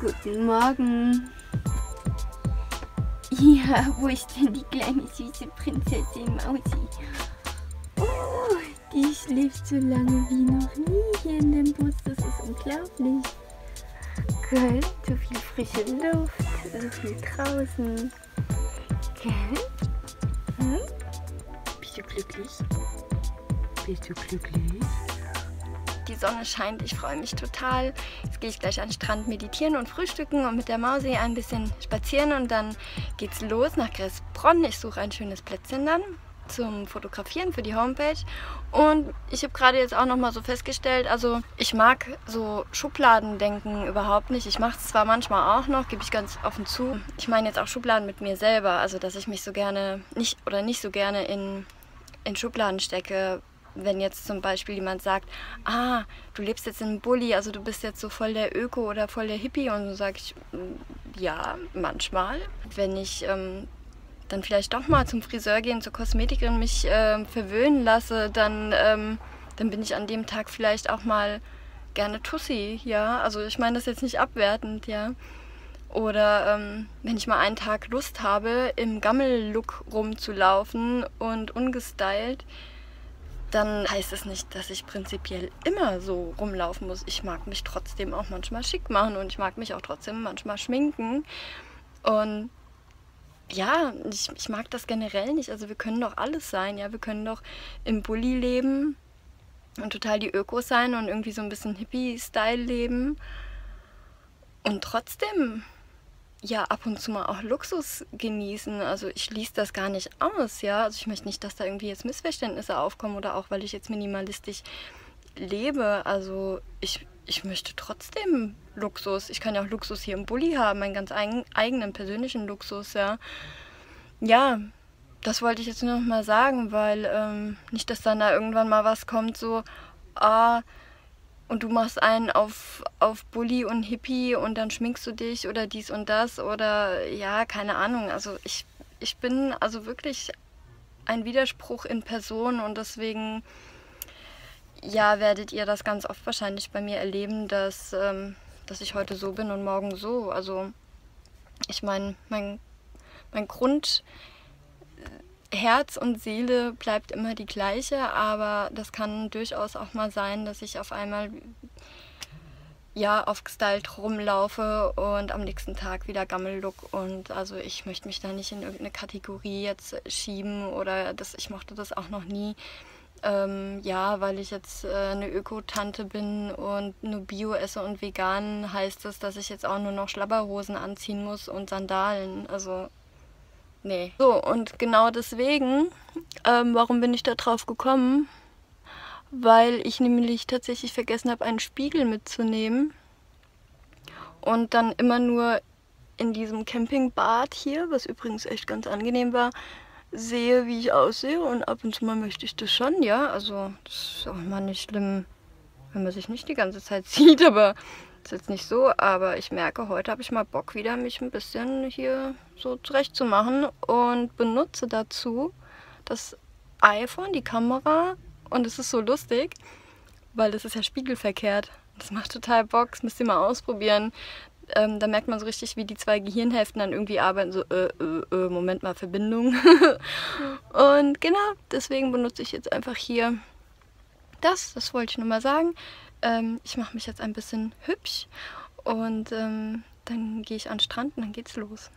Guten Morgen. Ja, wo ist denn die kleine süße Prinzessin Mausi? Oh, die schläft so lange wie noch nie hier in dem Bus. Das ist unglaublich. Gell, so viel frische Luft, so viel draußen. Gell? Hm? Bist du glücklich? Bist du glücklich? Die Sonne scheint, ich freue mich total. Jetzt gehe ich gleich an den Strand meditieren und frühstücken und mit der Mausi ein bisschen spazieren und dann geht's los nach Kressbronn. Ich suche ein schönes Plätzchen dann zum Fotografieren für die Homepage. Und ich habe gerade jetzt auch nochmal so festgestellt, also ich mag so Schubladendenken überhaupt nicht. Ich mache es zwar manchmal auch noch, gebe ich ganz offen zu. Ich meine jetzt auch Schubladen mit mir selber, also dass ich mich so gerne nicht so gerne in Schubladen stecke. Wenn jetzt zum Beispiel jemand sagt, ah, du lebst jetzt in einem Bulli, also du bist jetzt so voll der Öko oder voll der Hippie, und so sage ich, ja, manchmal. Wenn ich dann vielleicht doch mal zum Friseur gehen, zur Kosmetikerin mich verwöhnen lasse, dann bin ich an dem Tag vielleicht auch mal gerne Tussi, ja. Also ich meine das jetzt nicht abwertend, ja. Oder wenn ich mal einen Tag Lust habe, im Gammel-Look rumzulaufen und ungestylt, dann heißt es nicht, dass ich prinzipiell immer so rumlaufen muss. Ich mag mich trotzdem auch manchmal schick machen und ich mag mich auch trotzdem manchmal schminken. Und ja, ich mag das generell nicht. Also wir können doch alles sein, ja. Wir können doch im Bulli leben und total die Ökos sein und irgendwie so ein bisschen Hippie-Style leben. Und trotzdem, ja, ab und zu mal auch Luxus genießen. Also ich schließe das gar nicht aus, ja. Also ich möchte nicht, dass da irgendwie jetzt Missverständnisse aufkommen oder auch, weil ich jetzt minimalistisch lebe. Also ich möchte trotzdem Luxus. Ich kann ja auch Luxus hier im Bulli haben, meinen ganz eigenen persönlichen Luxus, ja. Ja, das wollte ich jetzt nur noch mal sagen, weil nicht, dass dann da irgendwann mal was kommt, so, ah, und du machst einen auf Bulli und Hippie und dann schminkst du dich oder dies und das oder ja, keine Ahnung. Also ich bin also wirklich ein Widerspruch in Person und deswegen, ja, werdet ihr das ganz oft wahrscheinlich bei mir erleben, dass ich heute so bin und morgen so. Also ich meine, mein Grund, Herz und Seele bleibt immer die gleiche, aber das kann durchaus auch mal sein, dass ich auf einmal ja aufgestylt rumlaufe und am nächsten Tag wieder Gammel-Look, und also ich möchte mich da nicht in irgendeine Kategorie jetzt schieben oder das, ich mochte das auch noch nie, ja, weil ich jetzt eine Öko-Tante bin und nur Bio esse und vegan, heißt das, dass ich jetzt auch nur noch Schlabberhosen anziehen muss und Sandalen, also nee. So, und genau deswegen, warum bin ich da drauf gekommen? Weil ich nämlich tatsächlich vergessen habe, einen Spiegel mitzunehmen und dann immer nur in diesem Campingbad hier, was übrigens echt ganz angenehm war, sehe, wie ich aussehe, und ab und zu mal möchte ich das schon, ja, also das ist auch mal nicht schlimm, wenn man sich nicht die ganze Zeit sieht, aber das ist jetzt nicht so, aber ich merke, heute habe ich mal Bock wieder, mich ein bisschen hier so zurecht zu machen, und benutze dazu das iPhone, die Kamera, und es ist so lustig, weil das ist ja spiegelverkehrt. Das macht total Bock, das müsst ihr mal ausprobieren. Da merkt man so richtig, wie die zwei Gehirnhälften dann irgendwie arbeiten, so Moment mal, Verbindung. Und genau, deswegen benutze ich jetzt einfach hier das wollte ich nur mal sagen. Ich mache mich jetzt ein bisschen hübsch und dann gehe ich an den Strand und dann geht's los.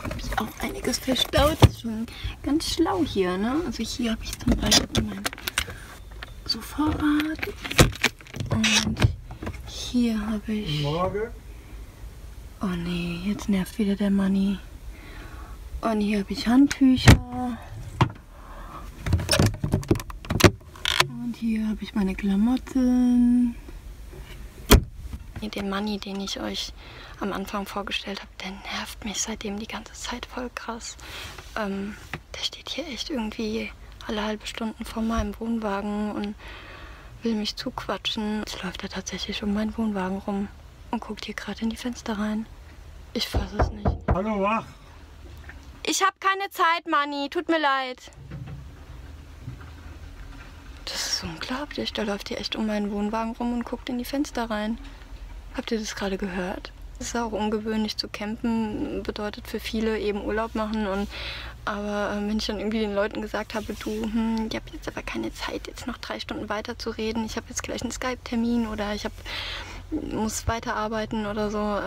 Habe ich auch einiges verstaut. Das ist schon ganz schlau hier, ne? Also hier habe ich zum Beispiel mein Sofarat und hier habe ich... Morgen. Oh nee, jetzt nervt wieder der Manni. Und hier habe ich Handtücher. Hier habe ich meine Klamotten. Den Manni, den ich euch am Anfang vorgestellt habe, der nervt mich seitdem die ganze Zeit voll krass. Der steht hier echt irgendwie alle halbe Stunden vor meinem Wohnwagen und will mich zuquatschen. Jetzt läuft er tatsächlich um meinen Wohnwagen rum und guckt hier gerade in die Fenster rein. Ich fasse es nicht. Hallo, wach! Ich habe keine Zeit, Manni. Tut mir leid. Das ist unglaublich. Da läuft die echt um meinen Wohnwagen rum und guckt in die Fenster rein. Habt ihr das gerade gehört? Es ist auch ungewöhnlich zu campen, bedeutet für viele eben Urlaub machen. Aber wenn ich dann irgendwie den Leuten gesagt habe, du, ich habe jetzt aber keine Zeit, jetzt noch 3 Stunden weiter zu reden, ich habe jetzt gleich einen Skype-Termin oder ich muss weiterarbeiten oder so.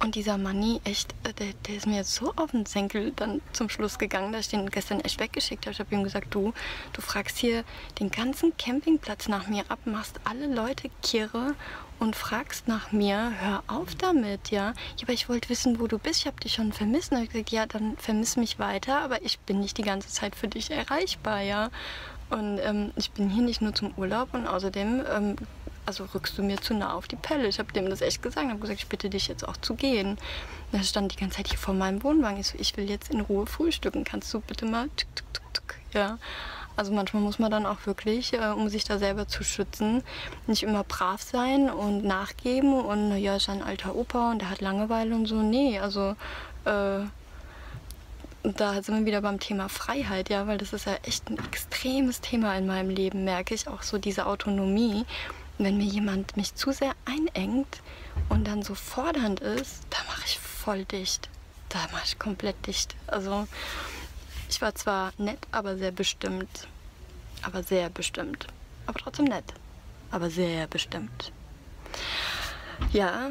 Und dieser Manni, echt, der ist mir jetzt so auf den Senkel dann zum Schluss gegangen, dass ich den gestern echt weggeschickt habe. Ich habe ihm gesagt, du fragst hier den ganzen Campingplatz nach mir ab, machst alle Leute kirre und fragst nach mir, hör auf damit, ja. Ja, aber ich wollte wissen, wo du bist, ich habe dich schon vermisst. Und er hat gesagt, ja, dann vermiss mich weiter, aber ich bin nicht die ganze Zeit für dich erreichbar, ja. Und ich bin hier nicht nur zum Urlaub und außerdem... Also rückst du mir zu nah auf die Pelle. Ich habe dem das echt gesagt. Ich habe gesagt, ich bitte dich jetzt auch zu gehen. Da stand die ganze Zeit hier vor meinem Wohnwagen. Ich so, ich will jetzt in Ruhe frühstücken. Kannst du bitte mal... Ja. Also manchmal muss man dann auch wirklich, um sich da selber zu schützen, nicht immer brav sein und nachgeben. Und naja, ist ein alter Opa und der hat Langeweile und so. Nee, also... Da sind wir wieder beim Thema Freiheit, ja, weil das ist ja echt ein extremes Thema in meinem Leben, merke ich. Auch so diese Autonomie. Wenn mir jemand mich zu sehr einengt und dann so fordernd ist, da mache ich voll dicht. Da mache ich komplett dicht. Also ich war zwar nett, aber sehr bestimmt. Aber sehr bestimmt. Aber trotzdem nett. Aber sehr bestimmt. Ja,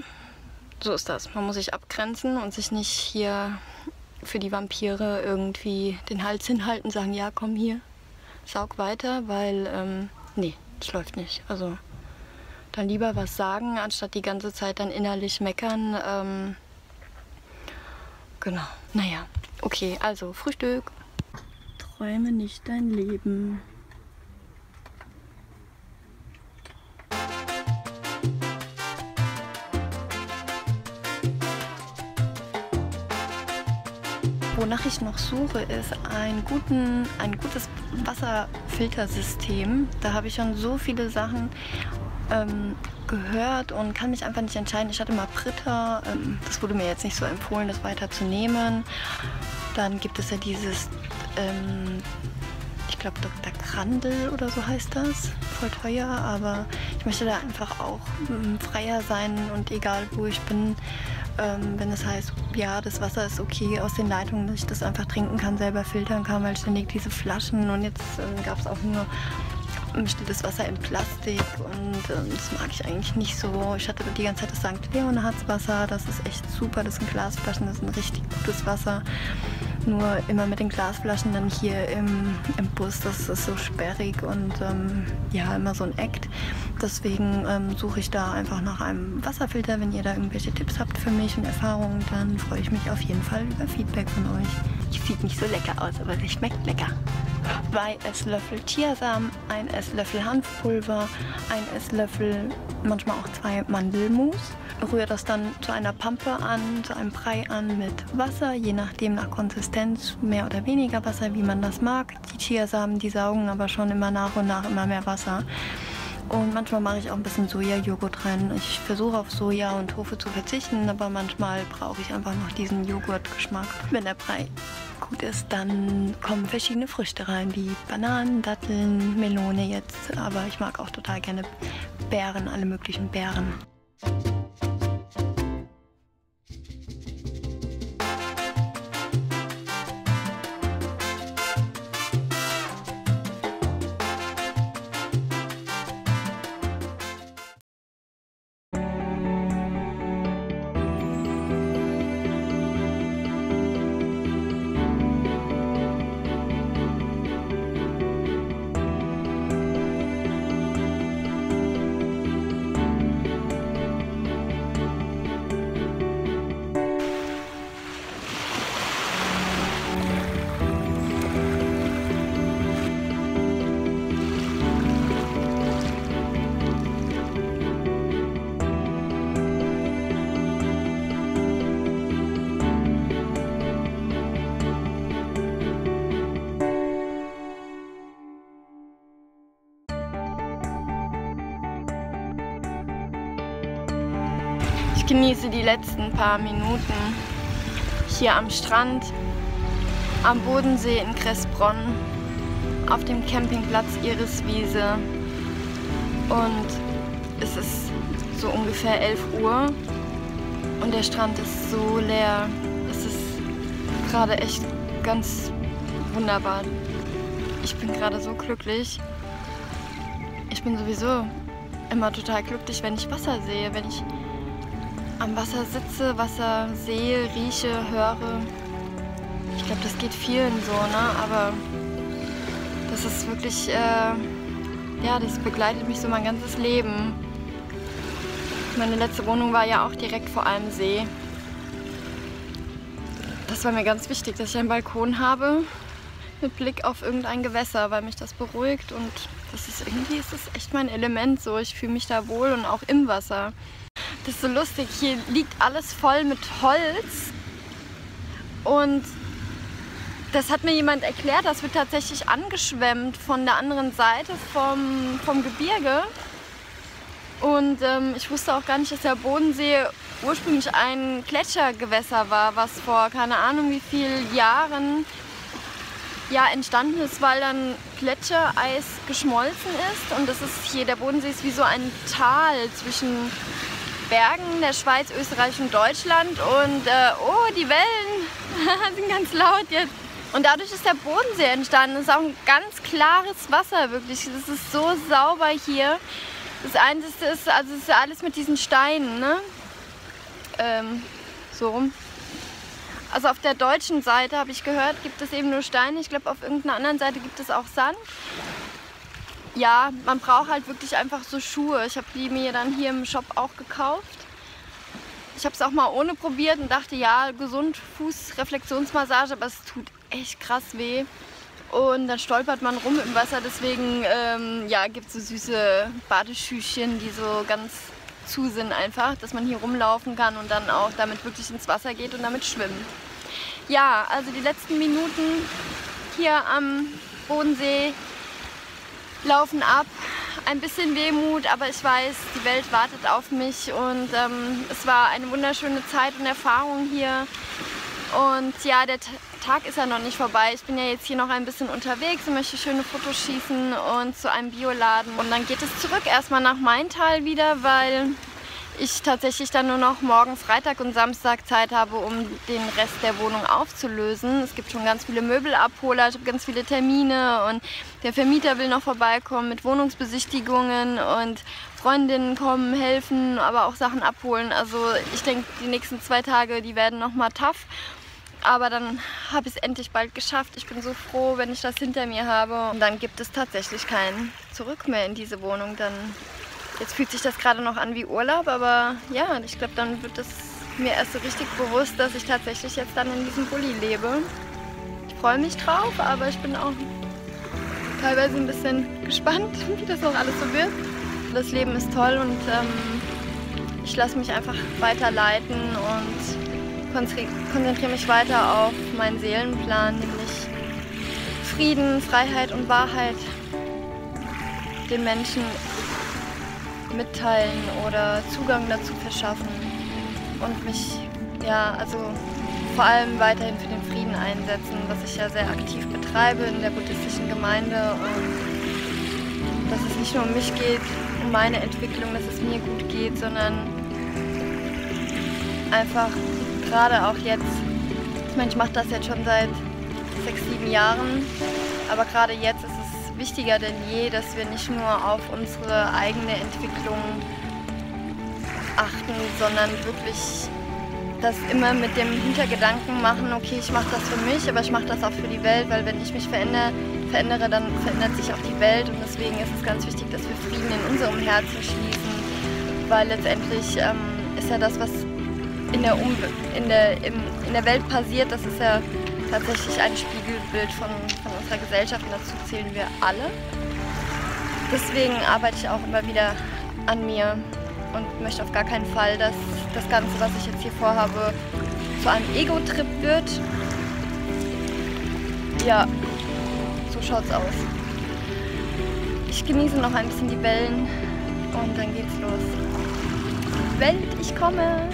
so ist das. Man muss sich abgrenzen und sich nicht hier für die Vampire irgendwie den Hals hinhalten, sagen, ja, komm hier, saug weiter, weil, nee, das läuft nicht. Also... Dann lieber was sagen, anstatt die ganze Zeit dann innerlich meckern. Genau. Naja, okay, also Frühstück. Träume nicht dein Leben. Wonach ich noch suche, ist ein gutes Wasserfiltersystem. Da habe ich schon so viele Sachen gehört und kann mich einfach nicht entscheiden. Ich hatte mal Brita, das wurde mir jetzt nicht so empfohlen, das weiterzunehmen. Dann gibt es ja dieses, ich glaube Dr. Krandel oder so heißt das, voll teuer, aber ich möchte da einfach auch freier sein und egal wo ich bin, wenn es heißt, ja, das Wasser ist okay aus den Leitungen, dass ich das einfach trinken kann, selber filtern kann, weil ständig diese Flaschen und jetzt gab es auch nur steht das Wasser in Plastik und das mag ich eigentlich nicht so. Ich hatte die ganze Zeit das St. Leonhard's Wasser, das ist echt super, das sind Glasflaschen, das ist ein richtig gutes Wasser. Nur immer mit den Glasflaschen dann hier im Bus, das ist so sperrig und ja, immer so ein Act. Deswegen suche ich da einfach nach einem Wasserfilter. Wenn ihr da irgendwelche Tipps habt für mich und Erfahrungen, dann freue ich mich auf jeden Fall über Feedback von euch. Sieht nicht so lecker aus, aber es schmeckt lecker. 2 Esslöffel Chiasamen, 1 Esslöffel Hanfpulver, 1 Esslöffel, manchmal auch 2 Mandelmus. Rühre das dann zu einer Pampe an, zu einem Brei an mit Wasser, je nachdem nach Konsistenz, mehr oder weniger Wasser, wie man das mag. Die Chiasamen, die saugen aber schon immer nach und nach immer mehr Wasser. Und manchmal mache ich auch ein bisschen Sojajoghurt rein. Ich versuche auf Soja und Tofu zu verzichten, aber manchmal brauche ich einfach noch diesen Joghurtgeschmack. Wenn der Brei gut ist, dann kommen verschiedene Früchte rein, wie Bananen, Datteln, Melone jetzt. Aber ich mag auch total gerne Beeren, alle möglichen Beeren. Ich genieße die letzten paar Minuten hier am Strand, am Bodensee in Kressbronn auf dem Campingplatz Iriswiese und es ist so ungefähr 11 Uhr und der Strand ist so leer. Es ist gerade echt ganz wunderbar. Ich bin gerade so glücklich. Ich bin sowieso immer total glücklich, wenn ich Wasser sehe, wenn ich am Wasser sitze, Wasser sehe, rieche, höre. Ich glaube, das geht vielen so, ne? Aber das ist wirklich, ja, das begleitet mich so mein ganzes Leben. Meine letzte Wohnung war ja auch direkt vor einem See. Das war mir ganz wichtig, dass ich einen Balkon habe mit Blick auf irgendein Gewässer, weil mich das beruhigt und das ist irgendwie, ist das echt mein Element so. Ich fühle mich da wohl und auch im Wasser. Das ist so lustig, hier liegt alles voll mit Holz und das hat mir jemand erklärt, das wird tatsächlich angeschwemmt von der anderen Seite vom Gebirge. Und ich wusste auch gar nicht, dass der Bodensee ursprünglich ein Gletschergewässer war, was vor keine Ahnung wie vielen Jahren ja, entstanden ist, weil dann Gletschereis geschmolzen ist. Und das ist hier, der Bodensee ist wie so ein Tal zwischen Bergen der Schweiz, Österreich und Deutschland. Und oh, die Wellen sind ganz laut jetzt. Und dadurch ist der Bodensee entstanden. Es ist auch ein ganz klares Wasser, wirklich. Es ist so sauber hier. Das Einzige ist, also es ist alles mit diesen Steinen, ne? So rum. Also auf der deutschen Seite, habe ich gehört, gibt es eben nur Steine. Ich glaube, auf irgendeiner anderen Seite gibt es auch Sand. Ja, man braucht halt wirklich einfach so Schuhe. Ich habe die mir dann hier im Shop auch gekauft. Ich habe es auch mal ohne probiert und dachte, ja, gesund, Fußreflexionsmassage, aber es tut echt krass weh. Und dann stolpert man rum im Wasser, deswegen ja, gibt es so süße Badeschüchchen, die so ganz zu sind einfach, dass man hier rumlaufen kann und dann auch damit wirklich ins Wasser geht und damit schwimmt. Ja, also die letzten Minuten hier am Bodensee laufen ab. Ein bisschen Wehmut, aber ich weiß, die Welt wartet auf mich und es war eine wunderschöne Zeit und Erfahrung hier. Und ja, der Tag ist ja noch nicht vorbei. Ich bin ja jetzt hier noch ein bisschen unterwegs und möchte schöne Fotos schießen und zu einem Bioladen. Und dann geht es zurück erstmal nach Maintal wieder, weil ich tatsächlich dann nur noch morgen Freitag und Samstag Zeit habe, um den Rest der Wohnung aufzulösen. Es gibt schon ganz viele Möbelabholer, ich habe ganz viele Termine und der Vermieter will noch vorbeikommen mit Wohnungsbesichtigungen und Freundinnen kommen, helfen, aber auch Sachen abholen. Also ich denke, die nächsten 2 Tage, die werden nochmal tough. Aber dann habe ich es endlich bald geschafft. Ich bin so froh, wenn ich das hinter mir habe. Und dann gibt es tatsächlich kein Zurück mehr in diese Wohnung. Dann, jetzt fühlt sich das gerade noch an wie Urlaub, aber ja, ich glaube, dann wird es mir erst so richtig bewusst, dass ich tatsächlich jetzt dann in diesem Bulli lebe. Ich freue mich drauf, aber ich bin auch teilweise ein bisschen gespannt, wie das noch alles so wird. Das Leben ist toll und ich lasse mich einfach weiterleiten und konzentriere mich weiter auf meinen Seelenplan, nämlich Frieden, Freiheit und Wahrheit den Menschen mitteilen oder Zugang dazu verschaffen und mich, ja, also vor allem weiterhin für den Frieden einsetzen, was ich ja sehr aktiv betreibe in der buddhistischen Gemeinde und dass es nicht nur um mich geht, um meine Entwicklung, dass es mir gut geht, sondern einfach gerade auch jetzt, ich meine, ich mache das jetzt schon seit 6, 7 Jahren, aber gerade jetzt ist es wichtiger denn je, dass wir nicht nur auf unsere eigene Entwicklung achten, sondern wirklich das immer mit dem Hintergedanken machen, okay, ich mache das für mich, aber ich mache das auch für die Welt, weil wenn ich mich verändere, dann verändert sich auch die Welt und deswegen ist es ganz wichtig, dass wir Frieden in unserem Herzen schließen, weil letztendlich ist ja das, was in der Welt passiert, das ist ja tatsächlich ein Spiegelbild von unserer Gesellschaft und dazu zählen wir alle. Deswegen arbeite ich auch immer wieder an mir und möchte auf gar keinen Fall, dass das Ganze, was ich jetzt hier vorhabe, zu einem Ego-Trip wird. Ja, so schaut's aus. Ich genieße noch ein bisschen die Wellen und dann geht's los. Welt, ich komme!